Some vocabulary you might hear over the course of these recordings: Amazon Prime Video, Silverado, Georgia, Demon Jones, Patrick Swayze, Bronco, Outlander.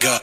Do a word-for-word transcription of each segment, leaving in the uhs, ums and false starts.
You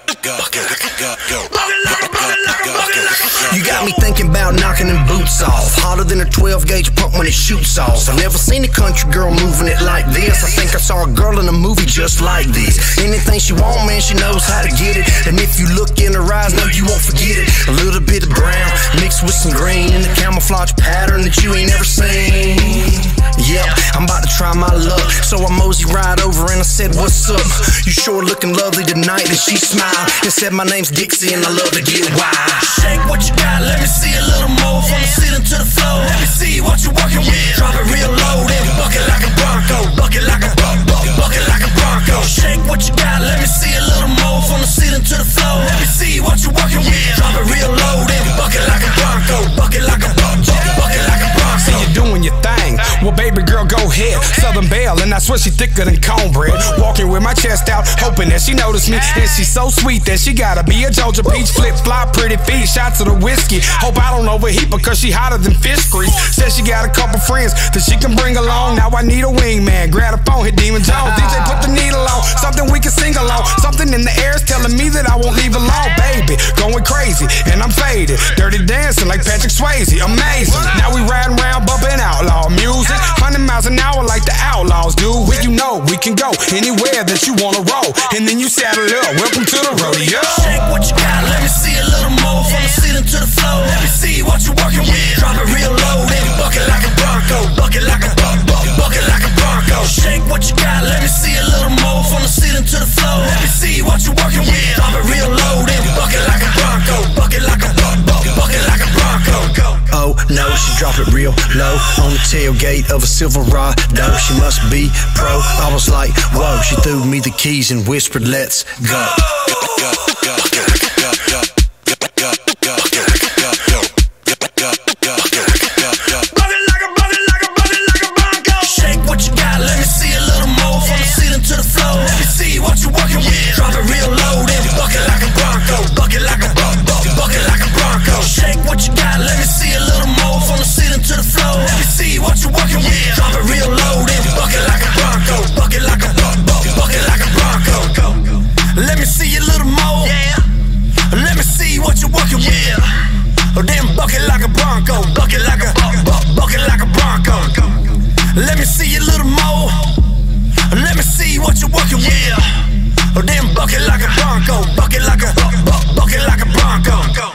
got me thinking about knocking them boots off, hotter than a twelve gauge pump when it shoots off. I've never seen a country girl moving it like this. I think I saw a girl in a movie just like this. Anything she want, man, she knows how to get it. And if you look in her eyes, no, you won't forget it. A little bit of brown mixed with some green in the camouflage pattern that you ain't ever seen. Yep, I'm about to try my luck, so I mosey right over and I said, what's up? You sure looking lovely tonight. And she smiled and said, my name's Dixie and I love to get wild. Shake what you got, let me see a little more. From the ceiling to the floor, let me see what you walking with. Drop it real low, then buck it like a Bronco. Buck it like a Bronco, buck it like a Bronco. Shake what you got, let me see a little more. From the ceiling to the floor, let me see what you walking with. Drop it real low, then buck it like a Bronco. Buck it like a Bronco, buck it like a Bronco. See you doing your thing, well baby girl go ahead. Southern Belle, and I swear she thicker than cornbread. Walking with my chest out, hoping that she noticed me. And she's so sweet that she gotta be a Georgia peach. Flip flop, pretty feet, shots of the whiskey. Hope I don't overheat because she hotter than fish grease. Said she got a couple friends that she can bring along. Now I need a wingman, grab a phone, hit Demon Jones. D J put the needle on, something we can sing along. Something in the air is telling me that I won't leave alone. Baby, going crazy, and I'm faded. Dirty dancing like Patrick Swayze, amazing. Now we riding around bumping outlaw music. one hundred miles an hour like the outlaws do. Where you know we can go anywhere that you wanna roll. And then you saddle up, welcome to the rodeo. Shake what you got, let me see a little more. From the ceiling to the floor, let me see what you walking with. Drop it real low, then buck it like a Bronco. Buck it like a Bronco, buck it like a Bronco. Shake what you got, let me see a little more. From the ceiling to the floor, let me see what you walking with. Drop it real low, then buck it like a Bronco. Buck it like a Bronco, buck it like a Bronco. Oh no, she drop it real low on the tailgate of a Silverado. She must be pro. I was like, whoa. She threw me the keys and whispered, let's go. Shake what you got, let me see a little more. From the ceiling to the floor, let me see what you walking with. Drop it real low, then buck it like a Bronco. Buck it like a Bronco, buck it like a Bronco. Shake what you got, let me see a little more. From the ceiling to the floor, let me see what you walking with. Drop it real low, then buck it like a Bronco. Buck it like a Bronco, buck it like a Bronco. Let me see a little more. Let me see what you walking with. Then buck it like a Bronco. Buck it like a buck it like a Bronco. Let me see a little more. Let me see what you walking with. Then buck it like a Bronco. Buck it like a buck it like a Bronco.